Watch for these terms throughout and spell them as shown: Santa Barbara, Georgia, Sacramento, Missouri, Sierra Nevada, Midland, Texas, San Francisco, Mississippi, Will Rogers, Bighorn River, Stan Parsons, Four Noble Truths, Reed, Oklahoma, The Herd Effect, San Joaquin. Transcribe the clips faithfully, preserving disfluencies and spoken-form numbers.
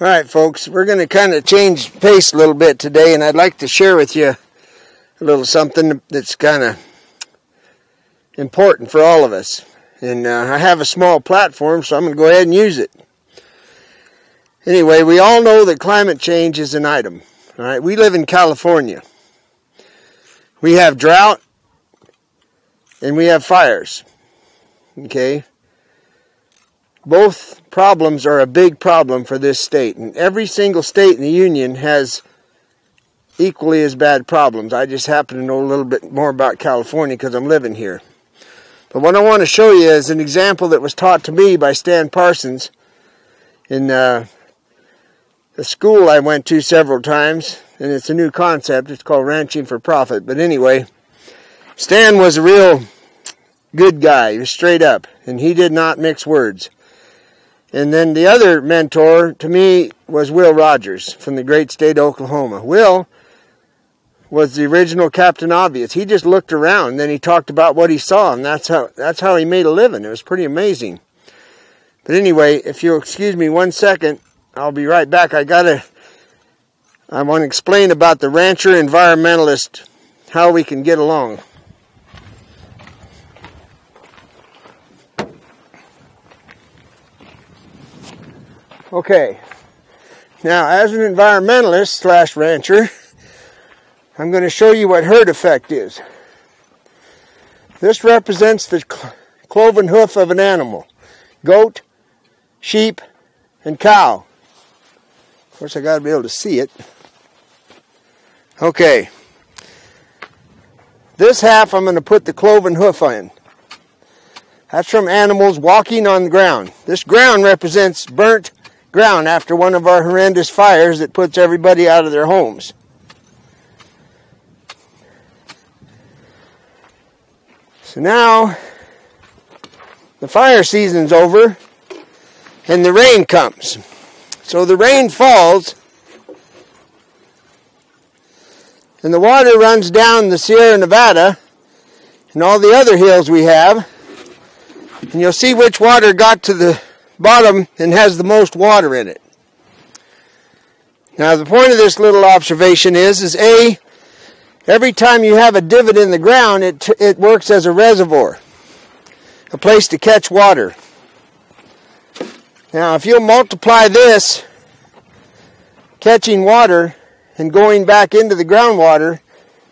All right, folks, we're going to kind of change pace a little bit today, and I'd like to share with you a little something that's kind of important for all of us. And uh, I have a small platform, so I'm going to go ahead and use it. Anyway, we all know that climate change is an item. All right, we live in California. We have drought, and we have fires. Okay? Both problems are a big problem for this state. And every single state in the union has equally as bad problems. I just happen to know a little bit more about California because I'm living here. But what I want to show you is an example that was taught to me by Stan Parsons in uh, the school I went to several times. And it's a new concept. It's called ranching for profit. But anyway, Stan was a real good guy. He was straight up. And he did not mix words. And then the other mentor to me was Will Rogers from the great state of Oklahoma. Will was the original Captain Obvious. He just looked around and then he talked about what he saw, and that's how that's how he made a living. It was pretty amazing. But anyway, if you'll excuse me one second, I'll be right back. I gotta I want to explain about the rancher environmentalist, how we can get along. Okay, now as an environmentalist slash rancher, I'm going to show you what herd effect is. This represents the cl cloven hoof of an animal, goat, sheep, and cow. Of course, I got to be able to see it. Okay, this half I'm going to put the cloven hoof on. That's from animals walking on the ground. This ground represents burnt ground after one of our horrendous fires that puts everybody out of their homes. So now the fire season's over and the rain comes. So the rain falls and the water runs down the Sierra Nevada and all the other hills we have, and you'll see which water got to the bottom and has the most water in it. Now the point of this little observation is, is A, every time you have a divot in the ground, it, it works as a reservoir, a place to catch water. Now if you'll multiply this, catching water and going back into the groundwater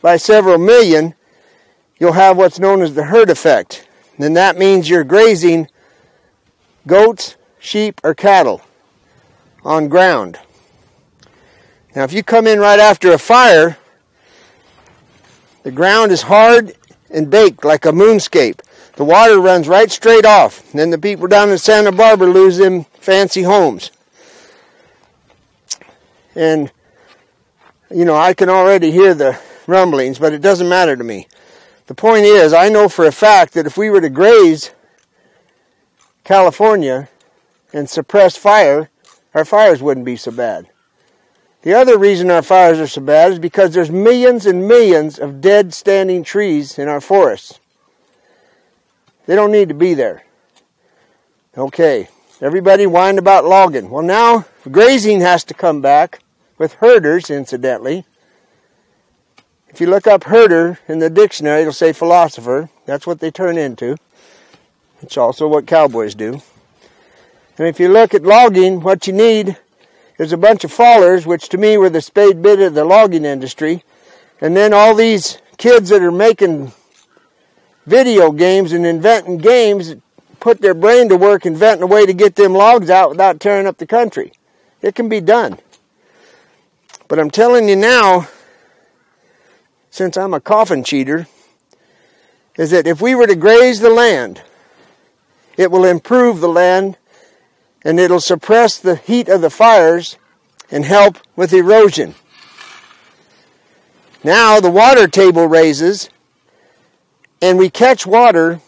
by several million, you'll have what's known as the herd effect. And that means you're grazing goats, sheep, or cattle on ground. Now if you come in right after a fire, the ground is hard and baked like a moonscape. The water runs right straight off, and then the people down in Santa Barbara lose them fancy homes. And you know, I can already hear the rumblings, but it doesn't matter to me. The point is, I know for a fact that if we were to graze California and suppress fire, our fires wouldn't be so bad. The other reason our fires are so bad is because there's millions and millions of dead standing trees in our forests. They don't need to be there. Okay, everybody whined about logging. Well, now grazing has to come back with herders, incidentally. If you look up herder in the dictionary, it'll say philosopher. That's what they turn into. It's also what cowboys do. And if you look at logging, what you need is a bunch of fallers, which to me were the spade bit of the logging industry. And then all these kids that are making video games and inventing games put their brain to work inventing a way to get them logs out without tearing up the country. It can be done. But I'm telling you now, since I'm a coffin cheater, is that if we were to graze the land, it will improve the land, and it'll suppress the heat of the fires and help with erosion. Now the water table raises, and we catch water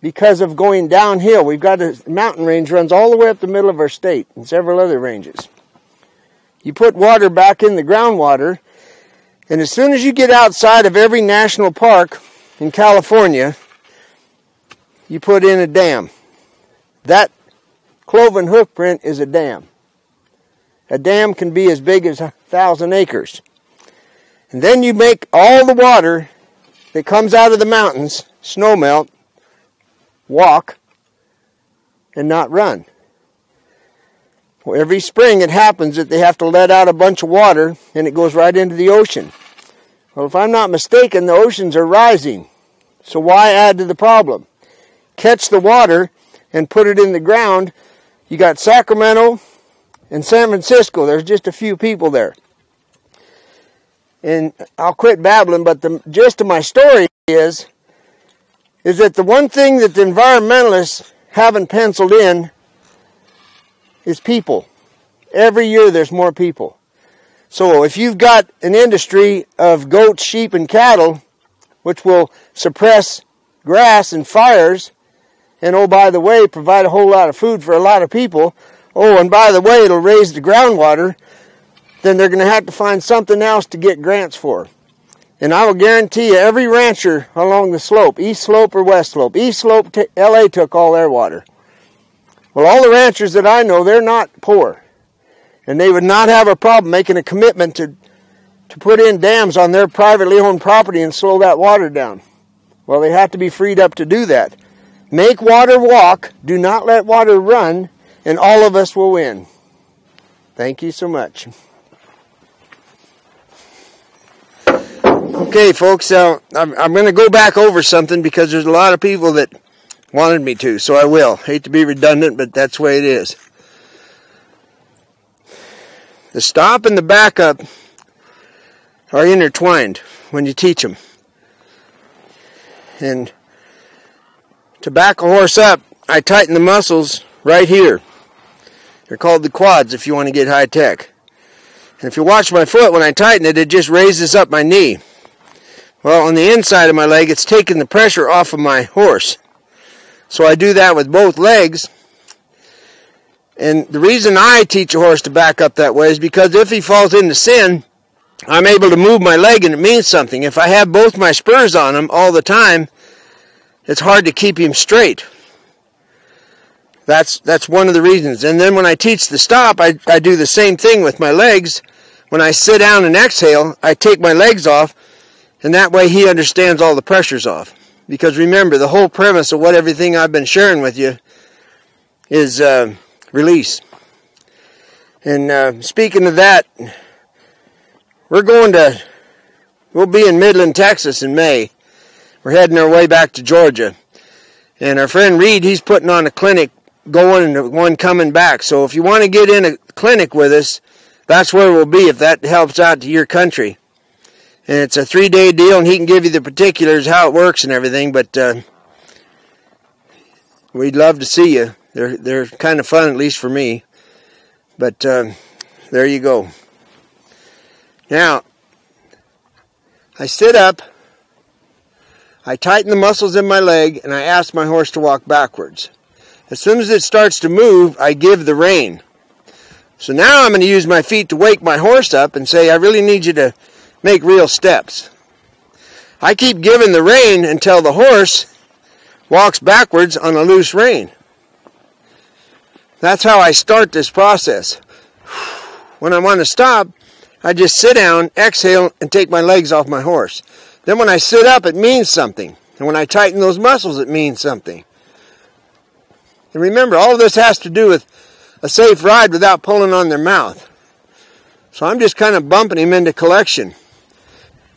because of going downhill. We've got a mountain range runs all the way up the middle of our state and several other ranges. You put water back in the groundwater, and as soon as you get outside of every national park in California, you put in a dam. That cloven hoof print is a dam. A dam can be as big as a thousand acres. And then you make all the water that comes out of the mountains, snowmelt, walk, and not run. Well, every spring it happens that they have to let out a bunch of water and it goes right into the ocean. Well, if I'm not mistaken, the oceans are rising. So why add to the problem? Catch the water and put it in the ground. You got Sacramento and San Francisco. There's just a few people there. And I'll quit babbling, but the gist of my story is, is that the one thing that the environmentalists haven't penciled in is people. Every year there's more people. So if you've got an industry of goats, sheep, and cattle, which will suppress grass and fires, and oh, by the way, provide a whole lot of food for a lot of people, oh, and by the way, it'll raise the groundwater, then they're going to have to find something else to get grants for. And I will guarantee you, every rancher along the slope, East Slope or West Slope, East Slope, L A took all their water. Well, all the ranchers that I know, they're not poor. And they would not have a problem making a commitment to, to put in dams on their privately owned property and slow that water down. Well, they have to be freed up to do that. Make water walk, do not let water run, and all of us will win. Thank you so much. Okay, folks, uh, I'm, I'm going to go back over something because there's a lot of people that wanted me to, so I will. Hate to be redundant, but that's the way it is. The stop and the backup are intertwined when you teach them. And to back a horse up, I tighten the muscles right here. They're called the quads if you want to get high tech. And if you watch my foot, when I tighten it, it just raises up my knee. Well, on the inside of my leg, it's taking the pressure off of my horse. So I do that with both legs. And the reason I teach a horse to back up that way is because if he falls into sin, I'm able to move my leg and it means something. If I have both my spurs on him all the time, it's hard to keep him straight. That's that's one of the reasons. And then when I teach the stop, I, I do the same thing with my legs. When I sit down and exhale, I take my legs off. And that way he understands all the pressures off. Because remember, the whole premise of what everything I've been sharing with you is uh, release. And uh, speaking of that, we're going to, we'll be in Midland, Texas in May. We're heading our way back to Georgia. And our friend Reed, he's putting on a clinic going and one coming back. So if you want to get in a clinic with us, that's where we'll be if that helps out to your country. And it's a three-day deal, and he can give you the particulars, how it works and everything, but uh, we'd love to see you. They're, they're kind of fun, at least for me. But uh, there you go. Now, I sit up, I tighten the muscles in my leg, and I ask my horse to walk backwards. As soon as it starts to move, I give the rein. So now I'm going to use my feet to wake my horse up and say, I really need you to make real steps. I keep giving the rein until the horse walks backwards on a loose rein. That's how I start this process. When I want to stop, I just sit down, exhale, and take my legs off my horse. Then when I sit up, it means something. And when I tighten those muscles, it means something. And remember, all of this has to do with a safe ride without pulling on their mouth. So I'm just kind of bumping him into collection.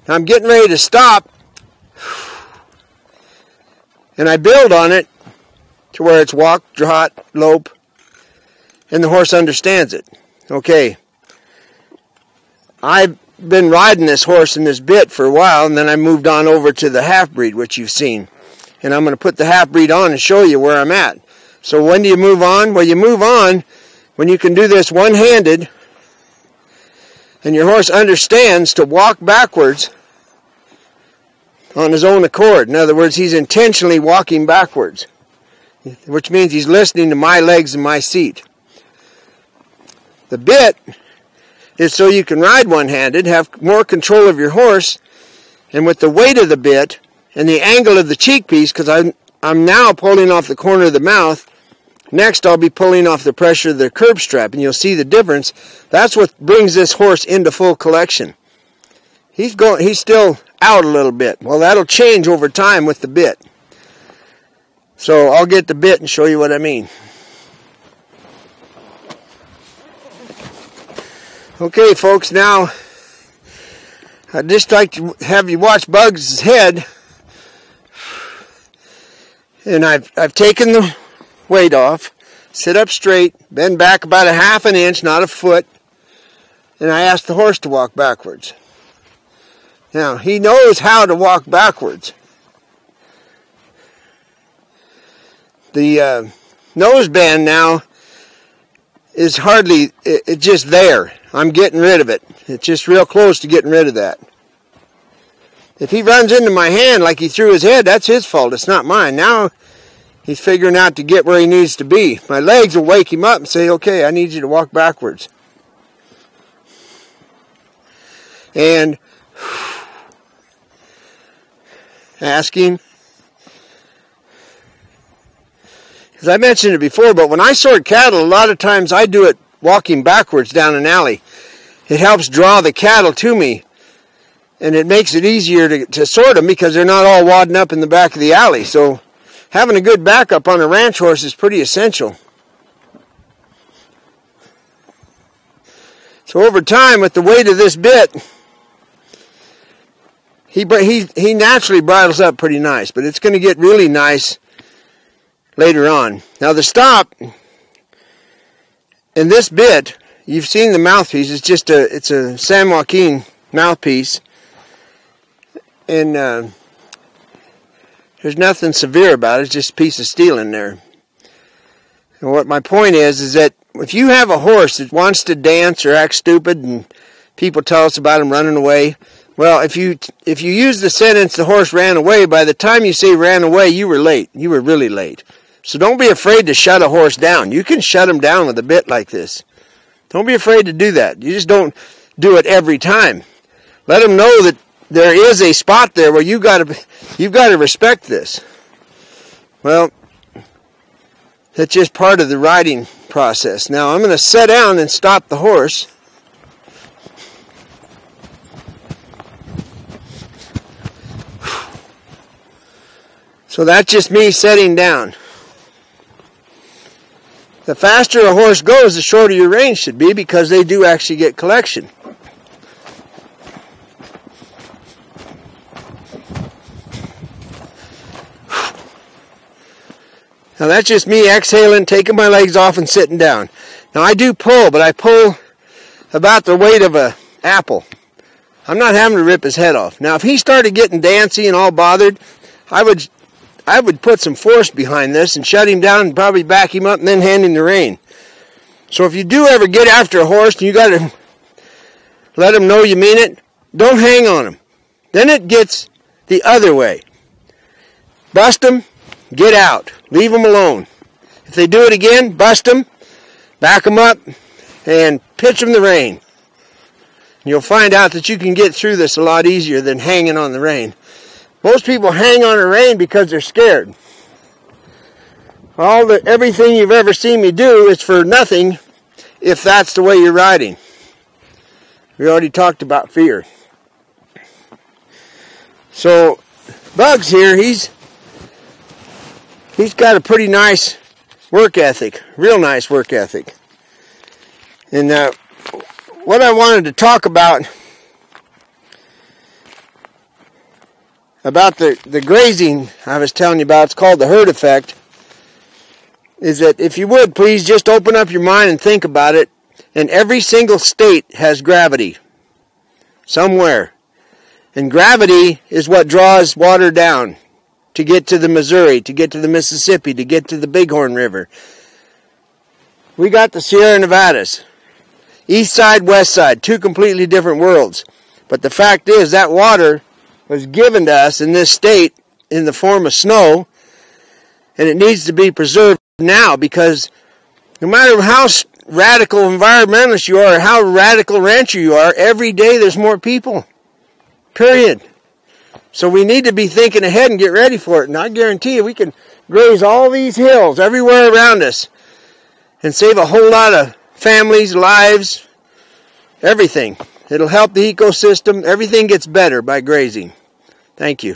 Now I'm getting ready to stop. And I build on it to where it's walk, trot, lope. And the horse understands it. Okay. I've been riding this horse in this bit for a while. And then I moved on over to the half-breed, which you've seen. And I'm going to put the half-breed on and show you where I'm at. So when do you move on? Well, you move on when you can do this one-handed. And your horse understands to walk backwards on his own accord. In other words, he's intentionally walking backwards, which means he's listening to my legs and my seat. The bit is so you can ride one-handed, have more control of your horse, and with the weight of the bit and the angle of the cheek piece, because I'm, I'm now pulling off the corner of the mouth, Next, I'll be pulling off the pressure of the curb strap, and you'll see the difference. That's what brings this horse into full collection. He's going, he's still out a little bit. Well, that'll change over time with the bit. So I'll get the bit and show you what I mean. Okay, folks, now I'd just like to have you watch Bugs' head. And I've, I've taken the weight off, sit up straight, bend back about a half an inch, not a foot, and I asked the horse to walk backwards. Now, he knows how to walk backwards. The uh, nose band now is hardly, it, it's just there. I'm getting rid of it. It's just real close to getting rid of that. If he runs into my hand like he threw his head, that's his fault. It's not mine. Now he's figuring out to get where he needs to be. My legs will wake him up and say, okay, I need you to walk backwards. And ask him. As I mentioned it before, but when I sort cattle, a lot of times I do it walking backwards down an alley. It helps draw the cattle to me, and it makes it easier to, to sort them because they're not all wadding up in the back of the alley. So having a good backup on a ranch horse is pretty essential. So over time, with the weight of this bit, he, he, he naturally bridles up pretty nice, but it's going to get really nice later on. Now the stop in this bit, you've seen the mouthpiece. It's just a, it's a San Joaquin mouthpiece. And uh, there's nothing severe about it. It's just a piece of steel in there. And what my point is, is that if you have a horse that wants to dance or act stupid, and people tell us about him running away, well, if you if you use the sentence, the horse ran away, by the time you say ran away, you were late. You were really late. So don't be afraid to shut a horse down. You can shut him down with a bit like this. Don't be afraid to do that. You just don't do it every time. Let him know that there is a spot there where you gotta, you've got to respect this. Well, that's just part of the riding process. Now I'm going to sit down and stop the horse. So that's just me setting down. The faster a horse goes, the shorter your range should be, because they do actually get collection. Now that's just me exhaling, taking my legs off and sitting down. Now I do pull, but I pull about the weight of an apple. I'm not having to rip his head off. Now if he started getting dancy and all bothered, I would I would put some force behind this and shut him down and probably back him up and then hand him the rein. So if you do ever get after a horse and you got to let him know you mean it, don't hang on him. Then it gets the other way. Bust him, get out. Leave them alone. If they do it again, bust them, back them up, and pitch them the rein. You'll find out that you can get through this a lot easier than hanging on the rein. Most people hang on a rein because they're scared. All the, everything you've ever seen me do is for nothing if that's the way you're riding. We already talked about fear. So, Bugs here, he's... He's got a pretty nice work ethic, real nice work ethic. And uh, what I wanted to talk about, about the, the grazing I was telling you about, it's called the herd effect, is that if you would please just open up your mind and think about it, and every single state has gravity somewhere. And gravity is what draws water down to get to the Missouri, to get to the Mississippi, to get to the Bighorn River. We got the Sierra Nevadas. East side, west side, two completely different worlds. But the fact is that water was given to us in this state in the form of snow, and it needs to be preserved now, because no matter how radical environmentalist you are or how radical rancher you are, every day there's more people. Period. So we need to be thinking ahead and get ready for it. And I guarantee you we can graze all these hills everywhere around us and save a whole lot of families, lives, everything. It'll help the ecosystem. Everything gets better by grazing. Thank you.